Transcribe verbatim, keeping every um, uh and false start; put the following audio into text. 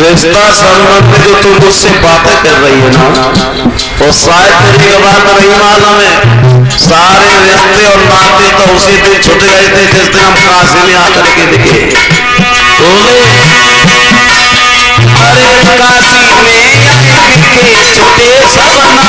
रिश्ता संबंध जो तुम मुझसे बातें कर रही है ना, और शायद तेरी ये बात नहीं मालूम है, सारे रिश्ते और बातें तो उसी दिन छूट गए थे जिस दिन हम काशी में आकर के दिखे। अरे काशी में के छूटे सपना